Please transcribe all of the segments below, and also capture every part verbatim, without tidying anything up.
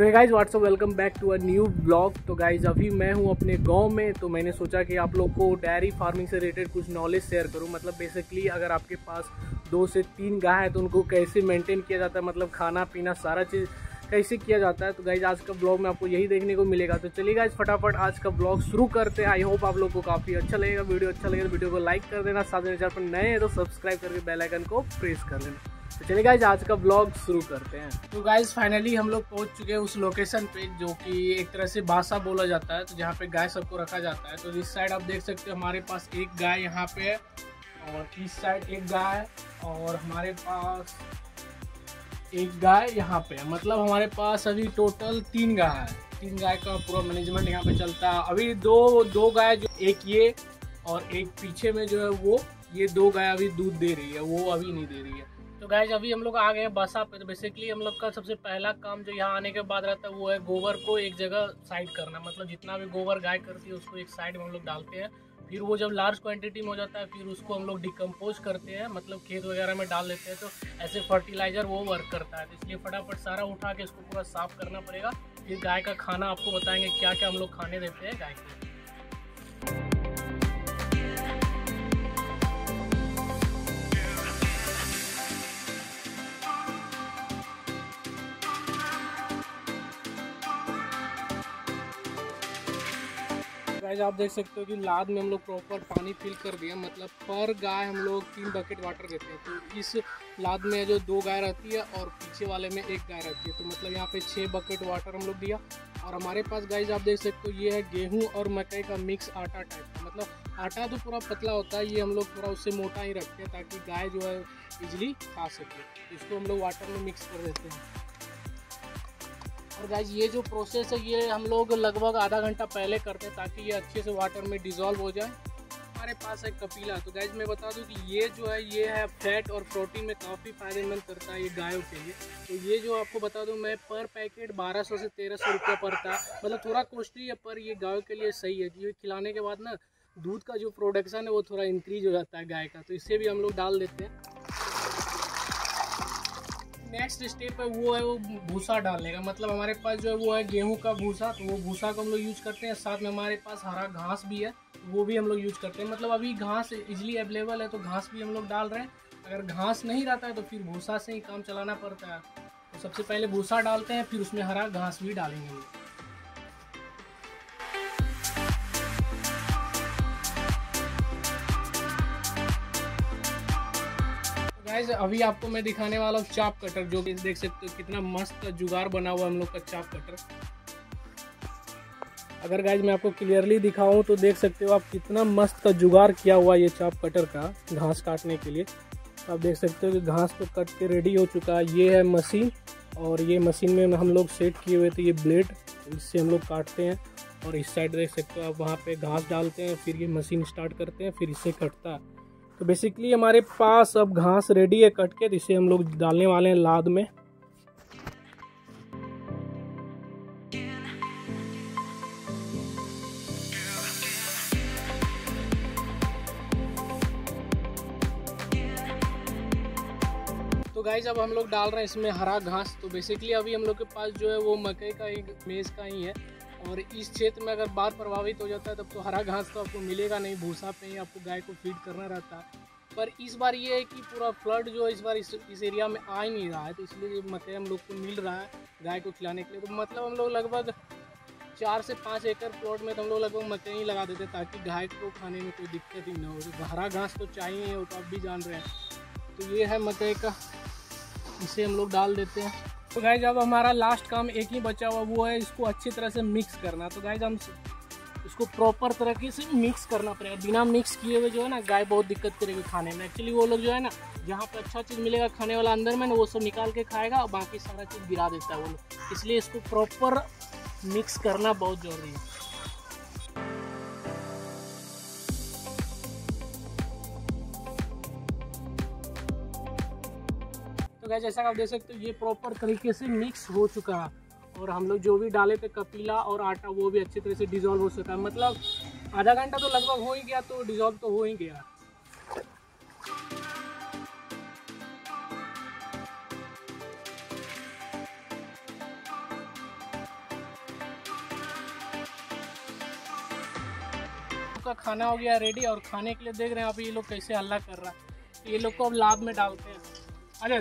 So hey guys what's up, welcome back to a new blog. तो guys अभी मैं हूँ अपने गांव में, तो मैंने सोचा कि आप लोग को डेयरी फार्मिंग से रिलेटेड कुछ नॉलेज शेयर करूँ। मतलब बेसिकली अगर आपके पास दो से तीन गाय है तो उनको कैसे मेंटेन किया जाता है, मतलब खाना पीना सारा चीज़ कैसे किया जाता है। तो गाइज आज का ब्लॉग में आपको यही देखने को मिलेगा। तो चलिए गाइज फटाफट आज का ब्लॉग शुरू करते हैं। आई होप आप लोगों को काफ़ी अच्छा लगेगा। वीडियो अच्छा लगेगा तो वीडियो को लाइक कर देना, साथ में चैनल पर नए हैं तो सब्सक्राइब करके बेल आइकन को प्रेस कर लेना। तो चलिए गाइज आज का ब्लॉग शुरू करते हैं। तो गाइज फाइनली हम लोग पहुंच चुके हैं उस लोकेशन पे जो कि एक तरह से बासा बोला जाता है, तो जहाँ पे गाय सबको रखा जाता है। तो इस साइड आप देख सकते हो हमारे पास एक गाय यहाँ पे है, और इस साइड एक गाय है, और हमारे पास एक गाय यहाँ पे है। मतलब हमारे पास अभी टोटल तीन गाय है। तीन गाय का पूरा मैनेजमेंट यहाँ पे चलता है। अभी दो दो गाय, जो एक ये और एक पीछे में जो है वो, ये दो गाय अभी दूध दे रही है, वो अभी नहीं दे रही है। तो गाइज अभी हम लोग आ गए हैं बासा पे। तो बेसिकली हम लोग का सबसे पहला काम जो यहाँ आने के बाद रहता है वो है गोबर को एक जगह साइड करना। मतलब जितना भी गोबर गाय करती है उसको एक साइड में हम लोग डालते हैं। फिर वो जब लार्ज क्वांटिटी में हो जाता है फिर उसको हम लोग डिकम्पोज करते हैं, मतलब खेत वगैरह में डाल देते हैं। तो ऐसे फर्टिलाइज़र वो वर्क करता है। तो इसलिए फटाफट सारा उठा के इसको पूरा साफ करना पड़ेगा। फिर गाय का खाना आपको बताएँगे क्या क्या हम लोग खाने देते हैं गाय के। गाइज आप देख सकते हो कि लाद में हम लोग प्रॉपर पानी फिल कर दिया। मतलब पर गाय हम लोग तीन बकेट वाटर देते हैं। तो इस लाद में जो दो गाय रहती है और पीछे वाले में एक गाय रहती है, तो मतलब यहाँ पे छः बकेट वाटर हम लोग दिया। और हमारे पास गाइज आप देख सकते हो ये है गेहूं और मकई का मिक्स आटा टाइप का। मतलब आटा तो पूरा पतला होता है, ये हम लोग थोड़ा उससे मोटा ही रखते हैं ताकि गाय जो है इजली खा सके। इसको हम लोग वाटर में मिक्स कर देते हैं। और गाइज ये जो प्रोसेस है ये हम लोग लगभग आधा घंटा पहले करते हैं ताकि ये अच्छे से वाटर में डिज़ोल्व हो जाए। हमारे पास है कपीला। तो गाइज मैं बता दूं कि ये जो है ये है फैट और प्रोटीन में काफ़ी फायदेमंद करता है ये गायों के लिए। तो ये जो आपको बता दूं मैं पर पैकेट बारह सौ से तेरह सौ रुपये पड़ता है। मतलब थोड़ा कॉस्टली है पर ये गायों के लिए सही है। ये खिलाने के बाद ना दूध का जो प्रोडक्शन है वो थोड़ा इंक्रीज हो जाता है गाय का, तो इससे भी हम लोग डाल देते हैं। नेक्स्ट स्टेप है वो है वो भूसा डालने का। मतलब हमारे पास जो है वो है गेहूं का भूसा, तो वो भूसा को हम लोग यूज़ करते हैं। साथ में हमारे पास हरा घास भी है, वो भी हम लोग यूज़ करते हैं। मतलब अभी घास इजीली अवेलेबल है तो घास भी हम लोग डाल रहे हैं। अगर घास नहीं रहता है तो फिर भूसा से ही काम चलाना पड़ता है। तो सबसे पहले भूसा डालते हैं, फिर उसमें हरा घास भी डालेंगे। गाइज अभी आपको मैं दिखाने वाला हूँ चाप कटर, जो कि देख सकते हो कितना मस्त जुगाड़ बना हुआ हम लोग का चाप कटर। अगर गाइज मैं आपको क्लियरली दिखाऊं तो देख सकते हो आप कितना मस्त का जुगाड़ किया हुआ ये चाप कटर का घास काटने के लिए। आप देख सकते हो कि घास को कट के रेडी हो चुका है। ये है मशीन, और ये मशीन में हम लोग सेट किए हुए थे ये ब्लेड, इससे हम लोग काटते हैं। और इस साइड देख सकते हो आप वहाँ पर घास डालते हैं, फिर ये मशीन स्टार्ट करते हैं, फिर इससे कटता है। तो बेसिकली हमारे पास अब घास रेडी है कट के, जिसे हम लोग डालने वाले हैं लाद में। तो गाइज अब हम लोग डाल रहे हैं इसमें हरा घास। तो बेसिकली अभी हम लोग के पास जो है वो मकई का एक मेज का ही है, और इस क्षेत्र में अगर बाढ़ प्रभावित हो जाता है तब तो हरा घास तो आपको मिलेगा नहीं, भूसा पे ही आपको गाय को फीड करना रहता है। पर इस बार ये है कि पूरा फ्लड जो है इस बार इस, इस एरिया में आ ही नहीं रहा है, तो इसलिए मकई हम लोग को मिल रहा है गाय को खिलाने के लिए। तो मतलब हम लोग लगभग चार से पाँच एकड़ प्लॉट में तो हम लोग लगभग मकई ही लगा देते हैं ताकि गाय को खाने में कोई दिक्कत ही ना हो। तो हरा घास तो चाहिए, वो तो आप भी जान रहे हैं। तो ये है मकई का, इसे हम लोग डाल देते हैं। तो गाइज अब हमारा लास्ट काम एक ही बचा हुआ, वो है इसको अच्छी तरह से मिक्स करना। तो गाइज हम इसको प्रॉपर तरीके से मिक्स करना पड़ेगा। बिना मिक्स किए हुए जो है ना गाय बहुत दिक्कत करेगी खाने में। एक्चुअली वो लोग जो है ना जहाँ पे अच्छा चीज़ मिलेगा खाने वाला अंदर में ना, वो सब निकाल के खाएगा और बाकी सारा चीज़ गिरा देता है वो लोग। इसलिए इसको प्रॉपर मिक्स करना बहुत ज़रूरी है। गाइज जैसा आप देख सकते हो ये प्रॉपर तरीके से मिक्स हो चुका है, और हम लोग जो भी डाले थे कपीला और आटा वो भी अच्छे तरह से डिजोल्व हो चुका है। मतलब आधा घंटा तो लगभग हो ही गया, तो डिजोल्व तो हो ही गया। सबका खाना हो गया रेडी और खाने के लिए देख रहे हैं आप ये लोग कैसे हल्ला कर रहा है। ये लोग को अब लाभ में डालते हैं। अरे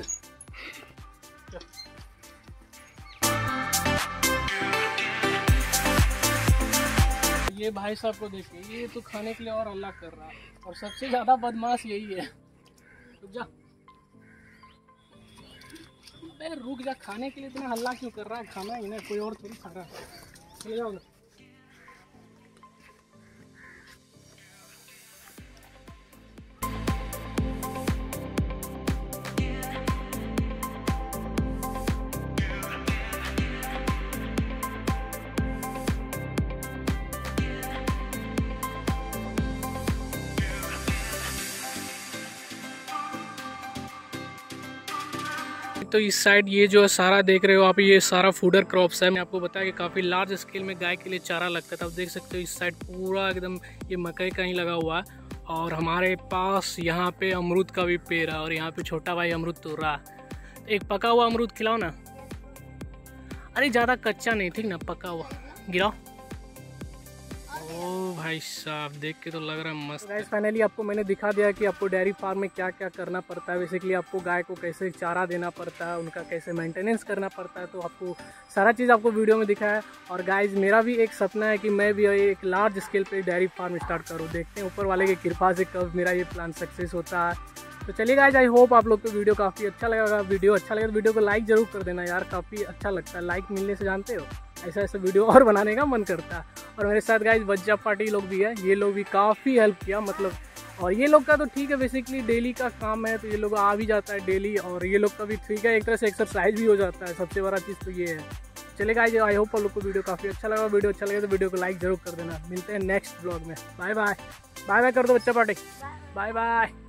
ये भाई साहब को देखिए, ये तो खाने के लिए और हल्ला कर रहा है और सबसे ज्यादा बदमाश यही है। रुक जा, अरे रुक जा, खाने के लिए इतना हल्ला क्यों कर रहा है? खाना ही ना, कोई और थोड़ी खा रहा है। चले जाओ ना। तो इस साइड ये जो है सारा देख रहे हो आप, ये सारा फूडर क्रॉप्स है। मैं आपको बताया कि काफ़ी लार्ज स्केल में गाय के लिए चारा लगता था। आप देख सकते हो इस साइड पूरा एकदम ये मकई का ही लगा हुआ है और हमारे पास यहाँ पे अमरूद का भी पेड़ है और यहाँ पे छोटा भाई अमरूद तोड़ रहा है। एक पका हुआ अमरूद खिलाओ ना, अरे ज़्यादा कच्चा नहीं, ठीक ना, पका हुआ गिराओ। ओ भाई साहब, देख के तो लग रहा है मस्त। गाइस फाइनली आपको मैंने दिखा दिया कि आपको डेयरी फार्म में क्या क्या करना पड़ता है, बेसिकली आपको गाय को कैसे चारा देना पड़ता है, उनका कैसे मेंटेनेंस करना पड़ता है, तो आपको सारा चीज़ आपको वीडियो में दिखा है। और गाइस मेरा भी एक सपना है कि मैं भी एक लार्ज स्केल पर डेयरी फार्म स्टार्ट करूँ। देखते हैं ऊपर वाले की कृपा से कब मेरा ये प्लान सक्सेस होता है। तो चलिए गाइस, आई होप आप लोग को वीडियो काफ़ी अच्छा लगेगा। वीडियो अच्छा लगे तो वीडियो को लाइक जरूर कर देना यार, काफ़ी अच्छा लगता है लाइक मिलने से। जानते हो ऐसा ऐसा वीडियो और बनाने का मन करता है। और मेरे साथ गाइस बज्जा पार्टी लोग भी है, ये लोग भी काफ़ी हेल्प किया मतलब। और ये लोग का तो ठीक है, बेसिकली डेली का काम है तो ये लोग आ भी जाता है डेली, और ये लोग का भी ठीक है, एक तरह से एक्सरसाइज भी हो जाता है, सबसे बड़ा चीज़ तो ये है। चलिए गाइस, आई होप आप लोग को वीडियो काफ़ी अच्छा लगा। वीडियो अच्छा लगे तो वीडियो को लाइक जरूर कर देना। मिलते हैं नेक्स्ट ब्लॉग में। बाय बाय, बाय बाय कर दो बच्चा पार्टी, बाय बाय।